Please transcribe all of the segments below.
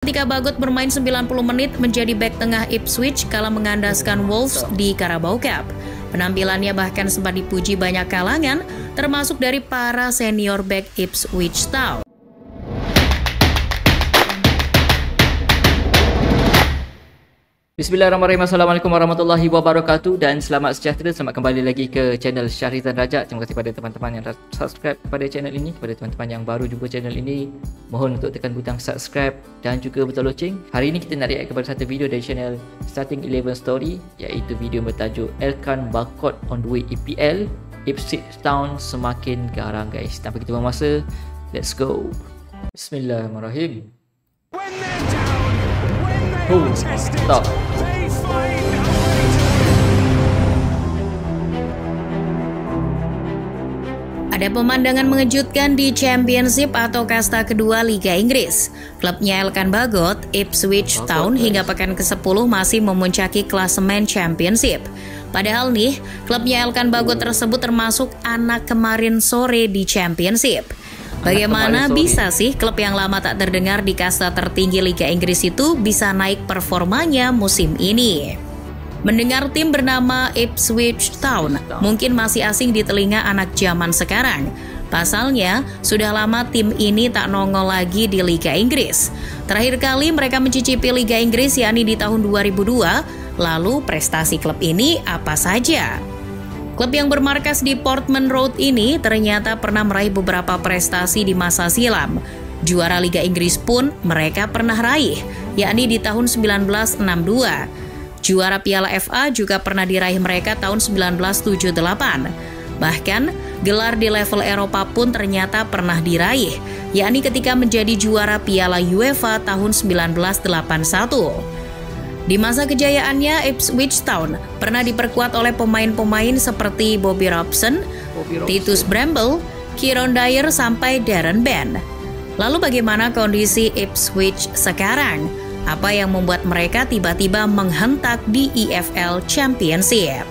Ketika Baggott bermain 90 menit menjadi bek tengah Ipswich kala mengandaskan Wolves di Carabao Cup. Penampilannya bahkan sempat dipuji banyak kalangan, termasuk dari para senior bek Ipswich Town. Bismillahirrahmanirrahim. Assalamualaikum warahmatullahi wabarakatuh dan selamat sejahtera. Selamat kembali lagi ke channel Shahrizan Rajak. Terima kasih kepada teman-teman yang subscribe kepada channel ini. Kepada teman-teman yang baru jumpa channel ini, mohon untuk tekan butang subscribe dan juga butang loceng. Hari ini kita nak react kepada satu video dari channel Starting Eleven Story, iaitu video bertajuk Elkan Baggott on the way EPL, Ipswich Town semakin garang guys. Tanpa kita buang masa, let's go. Bismillahirrahmanirrahim. Stop. Ada pemandangan mengejutkan di Championship atau kasta kedua Liga Inggris. Klubnya Elkan Baggott, Ipswich Town hingga pekan ke-10 masih memuncaki klasemen Championship. Padahal nih, klubnya Elkan Baggott tersebut termasuk anak kemarin sore di Championship. Bagaimana bisa sih klub yang lama tak terdengar di kasta tertinggi Liga Inggris itu bisa naik performanya musim ini? Mendengar tim bernama Ipswich Town mungkin masih asing di telinga anak zaman sekarang. Pasalnya, sudah lama tim ini tak nongol lagi di Liga Inggris. Terakhir kali mereka mencicipi Liga Inggris yakni di tahun 2002, lalu prestasi klub ini apa saja? Klub yang bermarkas di Portman Road ini ternyata pernah meraih beberapa prestasi di masa silam. Juara Liga Inggris pun mereka pernah raih, yakni di tahun 1962. Juara Piala FA juga pernah diraih mereka tahun 1978. Bahkan, gelar di level Eropa pun ternyata pernah diraih, yakni ketika menjadi juara Piala UEFA tahun 1981. Di masa kejayaannya, Ipswich Town pernah diperkuat oleh pemain-pemain seperti Bobby Robson, Titus Bramble, Kieron Dyer, sampai Darren Bent. Lalu bagaimana kondisi Ipswich sekarang? Apa yang membuat mereka tiba-tiba menghentak di EPL Championship?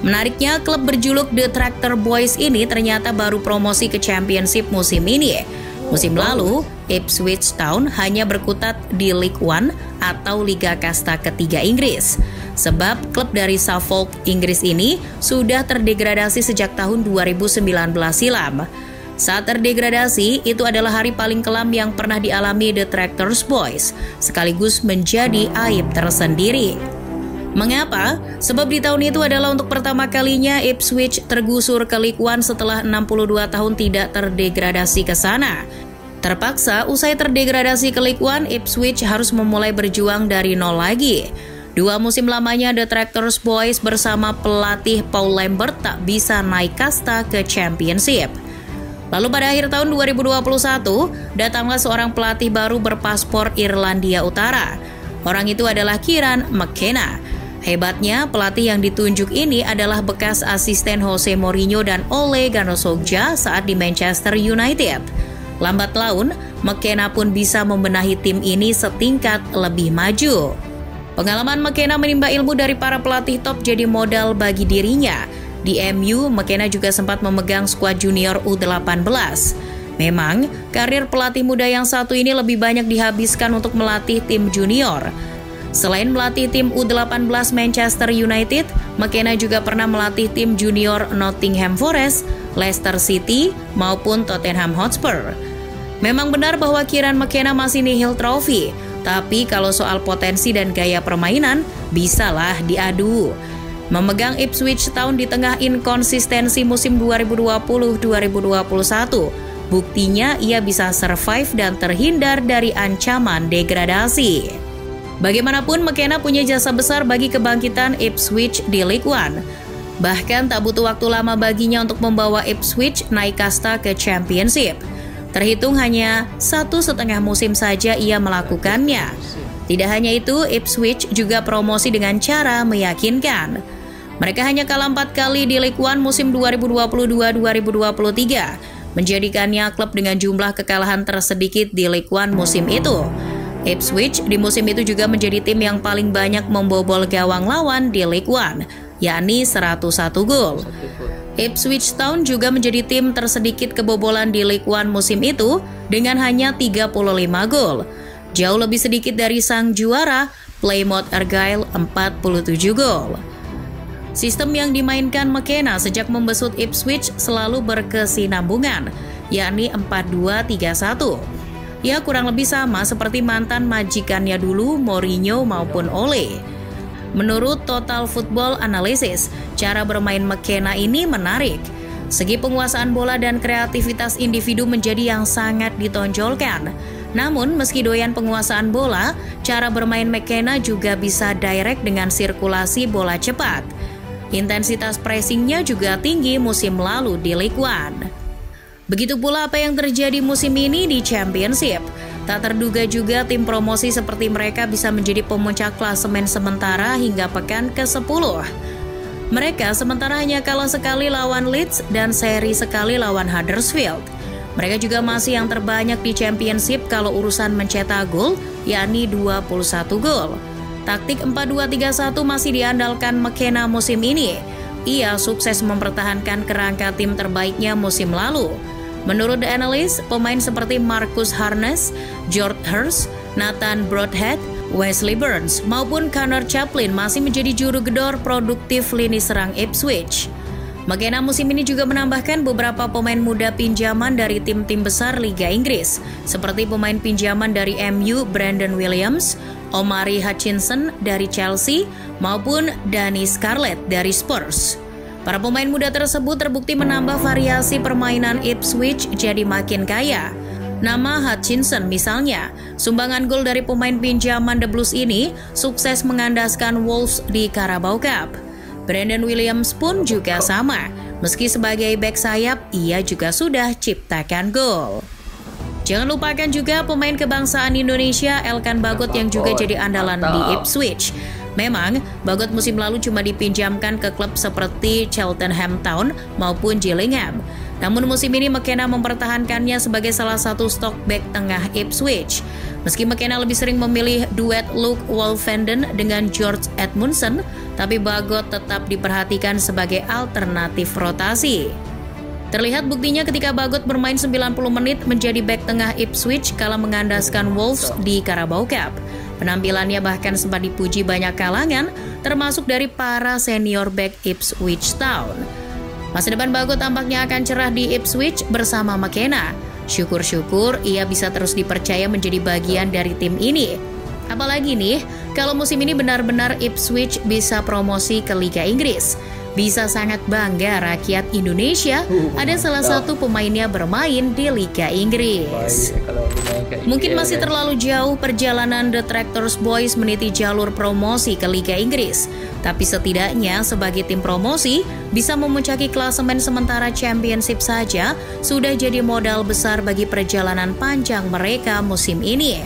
Menariknya, klub berjuluk The Tractor Boys ini ternyata baru promosi ke Championship musim ini. Musim lalu, Ipswich Town hanya berkutat di League One atau Liga Kasta Ketiga Inggris. Sebab klub dari Suffolk, Inggris ini sudah terdegradasi sejak tahun 2019 silam. Saat terdegradasi, itu adalah hari paling kelam yang pernah dialami The Tractor Boys, sekaligus menjadi aib tersendiri. Mengapa? Sebab di tahun itu adalah untuk pertama kalinya Ipswich tergusur ke League One setelah 62 tahun tidak terdegradasi ke sana. Terpaksa, usai terdegradasi ke League One, Ipswich harus memulai berjuang dari nol lagi. Dua musim lamanya The Tractor Boys bersama pelatih Paul Lambert tak bisa naik kasta ke Championship. Lalu pada akhir tahun 2021, datanglah seorang pelatih baru berpaspor Irlandia Utara. Orang itu adalah Kieran McKenna. Hebatnya, pelatih yang ditunjuk ini adalah bekas asisten Jose Mourinho dan Ole Gunnar Solskjaer saat di Manchester United. Lambat laun, McKenna pun bisa membenahi tim ini setingkat lebih maju. Pengalaman McKenna menimba ilmu dari para pelatih top jadi modal bagi dirinya. Di MU, McKenna juga sempat memegang skuad junior U18. Memang, karir pelatih muda yang satu ini lebih banyak dihabiskan untuk melatih tim junior. Selain melatih tim U18 Manchester United, McKenna juga pernah melatih tim junior Nottingham Forest, Leicester City, maupun Tottenham Hotspur. Memang benar bahwa Kieran McKenna masih nihil trofi, tapi kalau soal potensi dan gaya permainan, bisalah diadu. Memegang Ipswich Town di tengah inkonsistensi musim 2020-2021, buktinya ia bisa survive dan terhindar dari ancaman degradasi. Bagaimanapun, McKenna punya jasa besar bagi kebangkitan Ipswich di League One. Bahkan tak butuh waktu lama baginya untuk membawa Ipswich naik kasta ke Championship. Terhitung hanya 1,5 musim saja ia melakukannya. Tidak hanya itu, Ipswich juga promosi dengan cara meyakinkan. Mereka hanya kalah 4 kali di League One musim 2022-2023, menjadikannya klub dengan jumlah kekalahan tersedikit di League One musim itu. Ipswich di musim itu juga menjadi tim yang paling banyak membobol gawang lawan di League One, yakni 101 gol. Ipswich Town juga menjadi tim tersedikit kebobolan di League One musim itu dengan hanya 35 gol. Jauh lebih sedikit dari sang juara, Plymouth Argyle 47 gol. Sistem yang dimainkan McKenna sejak membesut Ipswich selalu berkesinambungan, yakni 4-2-3-1. Ya, kurang lebih sama seperti mantan majikannya dulu, Mourinho maupun Ole. Menurut Total Football Analysis, cara bermain McKenna ini menarik. Segi penguasaan bola dan kreativitas individu menjadi yang sangat ditonjolkan. Namun, meski doyan penguasaan bola, cara bermain McKenna juga bisa direct dengan sirkulasi bola cepat. Intensitas pressingnya juga tinggi musim lalu di League One. Begitu pula apa yang terjadi musim ini di Championship. Tak terduga juga tim promosi seperti mereka bisa menjadi pemuncak klasemen sementara hingga pekan ke-10. Mereka sementara hanya kalah sekali lawan Leeds dan seri sekali lawan Huddersfield. Mereka juga masih yang terbanyak di Championship kalau urusan mencetak gol, yakni 21 gol. Taktik 4-2-3-1 masih diandalkan McKenna musim ini. Ia sukses mempertahankan kerangka tim terbaiknya musim lalu. Menurut analis, pemain seperti Marcus Harness, George Hirst, Nathan Broadhead, Wesley Burns, maupun Connor Chaplin masih menjadi juru gedor produktif lini serang Ipswich. McKenna musim ini juga menambahkan beberapa pemain muda pinjaman dari tim-tim besar Liga Inggris, seperti pemain pinjaman dari MU Brandon Williams, Omari Hutchinson dari Chelsea, maupun Danny Scarlett dari Spurs. Para pemain muda tersebut terbukti menambah variasi permainan Ipswich jadi makin kaya. Nama Hutchinson misalnya, sumbangan gol dari pemain pinjaman The Blues ini sukses mengandaskan Wolves di Carabao Cup. Brandon Williams pun juga sama, meski sebagai bek sayap ia juga sudah ciptakan gol. Jangan lupakan juga pemain kebangsaan Indonesia Elkan Baggott yang juga jadi andalan di Ipswich. Memang, Baggott musim lalu cuma dipinjamkan ke klub seperti Cheltenham Town maupun Gillingham. Namun musim ini McKenna mempertahankannya sebagai salah satu stok back tengah Ipswich. Meski McKenna lebih sering memilih duet Luke Wolfenden dengan George Edmundson, tapi Baggott tetap diperhatikan sebagai alternatif rotasi. Terlihat buktinya ketika Baggott bermain 90 menit menjadi bek tengah Ipswich kala mengandaskan Wolves di Carabao Cup. Penampilannya bahkan sempat dipuji banyak kalangan, termasuk dari para senior bek Ipswich Town. Masa depan Baggott tampaknya akan cerah di Ipswich bersama McKenna. Syukur-syukur ia bisa terus dipercaya menjadi bagian dari tim ini. Apalagi nih, kalau musim ini benar-benar Ipswich bisa promosi ke Liga Inggris. Bisa sangat bangga rakyat Indonesia ada salah satu pemainnya bermain di Liga Inggris. Mungkin masih terlalu jauh perjalanan The Tractor Boys meniti jalur promosi ke Liga Inggris. Tapi setidaknya sebagai tim promosi bisa memuncaki klasemen sementara Championship saja sudah jadi modal besar bagi perjalanan panjang mereka musim ini.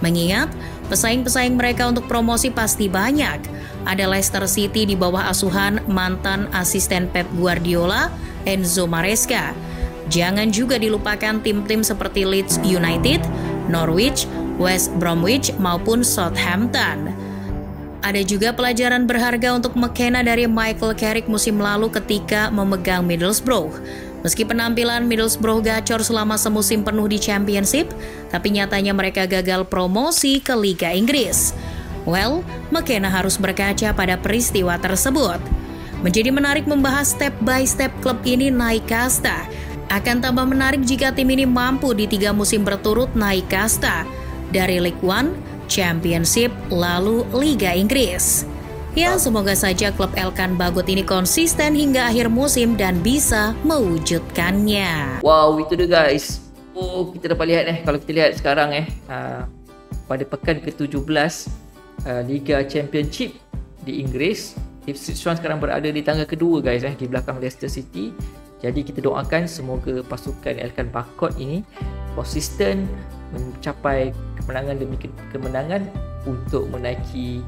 Mengingat pesaing-pesaing mereka untuk promosi pasti banyak. Ada Leicester City di bawah asuhan mantan asisten Pep Guardiola, Enzo Maresca. Jangan juga dilupakan tim-tim seperti Leeds United, Norwich, West Bromwich, maupun Southampton. Ada juga pelajaran berharga untuk McKenna dari Michael Carrick musim lalu ketika memegang Middlesbrough. Meski penampilan Middlesbrough gacor selama semusim penuh di Championship, tapi nyatanya mereka gagal promosi ke Liga Inggris. Well, McKenna harus berkaca pada peristiwa tersebut. Menjadi menarik membahas step by step klub ini naik kasta. Akan tambah menarik jika tim ini mampu di 3 musim berturut naik kasta. Dari League One, Championship, lalu Liga Inggris. Ya, semoga saja klub Elkan Baggott ini konsisten hingga akhir musim dan bisa mewujudkannya. Wow, itu dia guys. Oh, kita dapat lihat kalau kita lihat sekarang pada pekan ke-17 Liga Championship di Inggris, Ipswich Town sekarang berada di tangga kedua guys di belakang Leicester City. Jadi kita doakan semoga pasukan Elkan Baggott ini konsisten mencapai kemenangan demi kemenangan untuk menaiki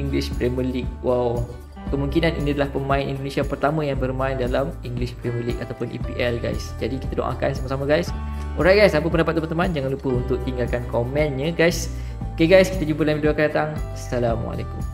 English Premier League. Wow, kemungkinan ini adalah pemain Indonesia pertama yang bermain dalam English Premier League ataupun EPL guys. Jadi kita doakan sama-sama guys. Alright guys, apa pendapat teman-teman? Jangan lupa untuk tinggalkan komennya guys. Okay guys, kita jumpa dalam video akan datang. Assalamualaikum.